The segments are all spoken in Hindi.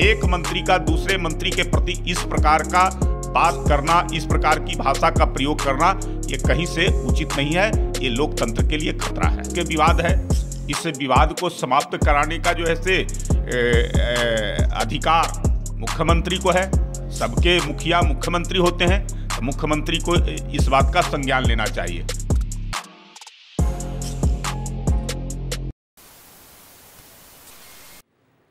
एक मंत्री का दूसरे मंत्री के प्रति इस प्रकार का बात करना, इस प्रकार की भाषा का प्रयोग करना ये कहीं से उचित नहीं है। ये लोकतंत्र के लिए खतरा है। इसके विवाद है, इस विवाद को समाप्त कराने का जो है से अधिकार मुख्यमंत्री को है। सबके मुखिया मुख्यमंत्री होते हैं, तो मुख्यमंत्री को इस बात का संज्ञान लेना चाहिए।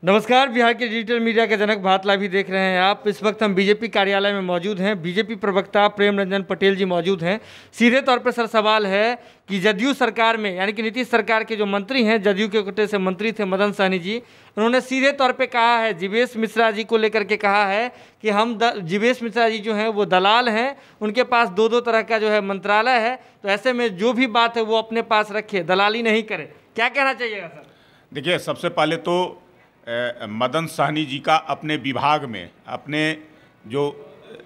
नमस्कार, बिहार के डिजिटल मीडिया के जनक भातला भी देख रहे हैं आप। इस वक्त हम बीजेपी कार्यालय में मौजूद हैं। बीजेपी प्रवक्ता प्रेम रंजन पटेल जी मौजूद हैं। सीधे तौर पर सर सवाल है कि जदयू सरकार में, यानी कि नीतीश सरकार के जो मंत्री हैं, जदयू के कोटे से मंत्री थे मदन साहनी जी, उन्होंने सीधे तौर पे कहा है, जीवेश मिश्रा जी को लेकर के कहा है कि हम जीवेश मिश्रा जी जो हैं वो दलाल हैं, उनके पास दो तरह का जो है मंत्रालय है, तो ऐसे में जो भी बात है वो अपने पास रखे, दलाली नहीं करे। क्या कहना चाहिएगा सर? देखिए, सबसे पहले तो मदन साहनी जी का अपने विभाग में अपने जो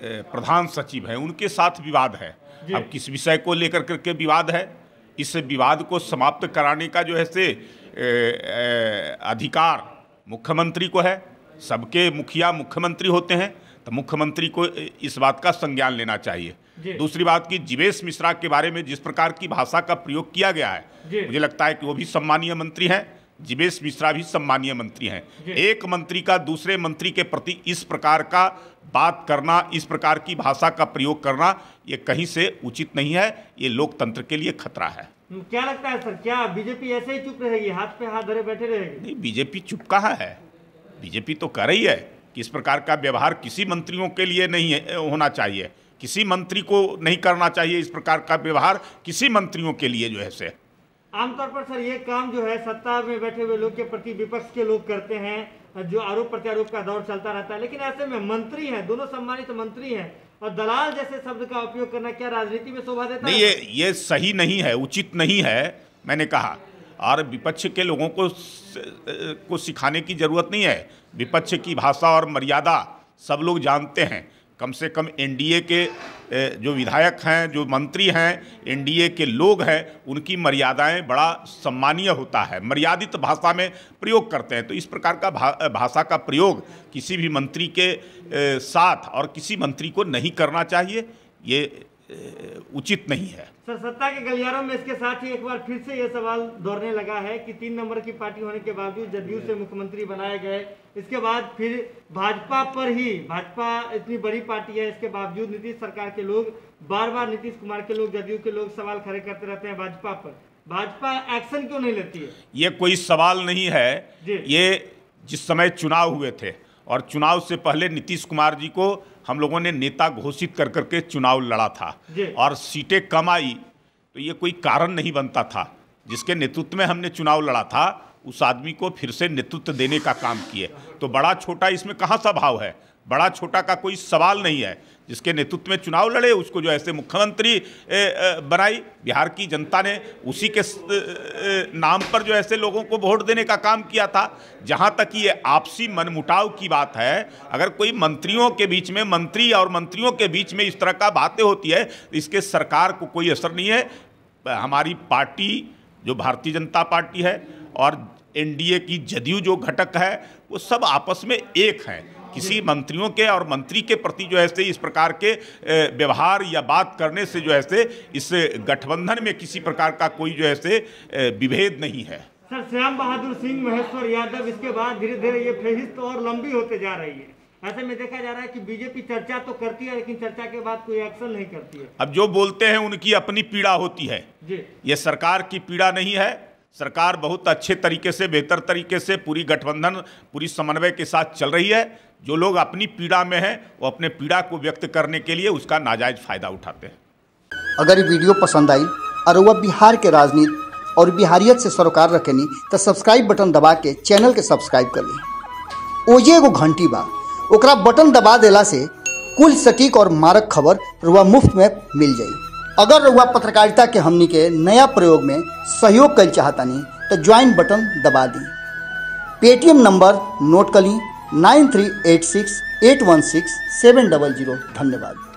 प्रधान सचिव हैं उनके साथ विवाद है। अब किस विषय को लेकर करके विवाद है, इस विवाद को समाप्त कराने का जो है से अधिकार मुख्यमंत्री को है। सबके मुखिया मुख्यमंत्री होते हैं, तो मुख्यमंत्री को इस बात का संज्ञान लेना चाहिए। दूसरी बात कि जीवेश मिश्रा के बारे में जिस प्रकार की भाषा का प्रयोग किया गया है, मुझे लगता है कि वो भी सम्मानीय मंत्री हैं, जीवेश मिश्रा भी सम्मानीय मंत्री हैं। एक मंत्री का दूसरे मंत्री के प्रति इस प्रकार का बात करना, इस प्रकार की भाषा का प्रयोग करना ये कहीं से उचित नहीं है। ये लोकतंत्र के लिए खतरा है। क्या लगता है सर, क्या बीजेपी ऐसे ही चुप रहेगी, हाथ पे हाथ धरे बैठे रहेगी? नहीं, बीजेपी चुप कहाँ है। बीजेपी तो कह रही है कि इस प्रकार का व्यवहार किसी मंत्रियों के लिए नहीं होना चाहिए, किसी मंत्री को नहीं करना चाहिए इस प्रकार का व्यवहार, किसी मंत्रियों के लिए जो है से। आमतौर पर सर ये काम जो है सत्ता में बैठे हुए लोग के प्रति विपक्ष के लोग करते हैं, जो आरोप प्रत्यारोप का दौर चलता रहता है, लेकिन ऐसे में मंत्री हैं, दोनों सम्मानित मंत्री हैं, और दलाल जैसे शब्द का उपयोग करना क्या राजनीति में शोभा देता है? नहीं, ये सही नहीं है, उचित नहीं है, मैंने कहा। और विपक्ष के लोगों को सिखाने की जरूरत नहीं है। विपक्ष की भाषा और मर्यादा सब लोग जानते हैं। कम से कम एनडीए के जो विधायक हैं, जो मंत्री हैं, एनडीए के लोग हैं, उनकी मर्यादाएं बड़ा सम्मानीय होता है, मर्यादित भाषा में प्रयोग करते हैं। तो इस प्रकार का भाषा का प्रयोग किसी भी मंत्री के साथ और किसी मंत्री को नहीं करना चाहिए, ये उचित नहीं है। सर, सत्ता के गलियारों में इसके साथ ही एक बार फिर से यह सवाल दौड़ने लगा है कि 3 नंबर की पार्टी होने के बावजूद जदयू से मुख्यमंत्री बनाए गए, इसके बाद फिर भाजपा पर ही, भाजपा इतनी बड़ी पार्टी है, इसके बावजूद नीतीश सरकार के लोग बार बार, नीतीश कुमार के लोग, जदयू के लोग सवाल खड़े करते रहते हैं भाजपा पर। भाजपा एक्शन क्यों नहीं लेती है? ये कोई सवाल नहीं है। ये जिस समय चुनाव हुए थे और चुनाव से पहले नीतीश कुमार जी को हम लोगों ने नेता घोषित कर करके चुनाव लड़ा था और सीटें कम आई, तो ये कोई कारण नहीं बनता था। जिसके नेतृत्व में हमने चुनाव लड़ा था उस आदमी को फिर से नेतृत्व देने का काम किए, तो बड़ा छोटा इसमें कहाँ सा भाव है? बड़ा छोटा का कोई सवाल नहीं है। जिसके नेतृत्व में चुनाव लड़े उसको जो ऐसे मुख्यमंत्री बनाई, बिहार की जनता ने उसी के नाम पर जो ऐसे लोगों को वोट देने का काम किया था। जहाँ तक ये आपसी मनमुटाव की बात है, अगर कोई मंत्रियों के बीच में, मंत्री और मंत्रियों के बीच में इस तरह का बातें होती है, इसके सरकार को कोई असर नहीं है। हमारी पार्टी जो भारतीय जनता पार्टी है और एनडीए की जदयू जो घटक है वो सब आपस में एक हैं। किसी मंत्रियों के और मंत्री के प्रति जो है से इस प्रकार के व्यवहार या बात करने से जो है से इस गठबंधन में किसी प्रकार का कोई जो है से विभेद नहीं है। सर, श्याम बहादुर सिंह, महेश्वर यादव, इसके बाद धीरे धीरे ये फहरिस्त और लंबी होते जा रही है। ऐसे में देखा जा रहा है कि बीजेपी चर्चा तो करती है, लेकिन चर्चा के बाद कोई एक्शन नहीं करती है। अब जो बोलते हैं उनकी अपनी पीड़ा होती है, ये सरकार की पीड़ा नहीं है। सरकार बहुत अच्छे तरीके से, बेहतर तरीके से पूरी गठबंधन, पूरी समन्वय के साथ चल रही है। जो लोग अपनी पीड़ा में हैं वो अपने पीड़ा को व्यक्त करने के लिए उसका नाजायज फायदा उठाते हैं। अगर ये वीडियो पसंद आई और वह बिहार के राजनीति और बिहारियत से सरोकार रखेनी तो सब्सक्राइब बटन दबा के चैनल के सब्सक्राइब कर ली। ओजे एगो घंटी बा, ओकरा बटन दबा देला से कुल सटीक और मारक खबर रुआ मुफ्त में मिल जाए। अगर रुआ पत्रकारिता के हमनी के नया प्रयोग में सहयोग कर चाहतानी तो ज्वाइन बटन दबा दी। पेटीएम नंबर नोट कर ली, 9386816700। धन्यवाद।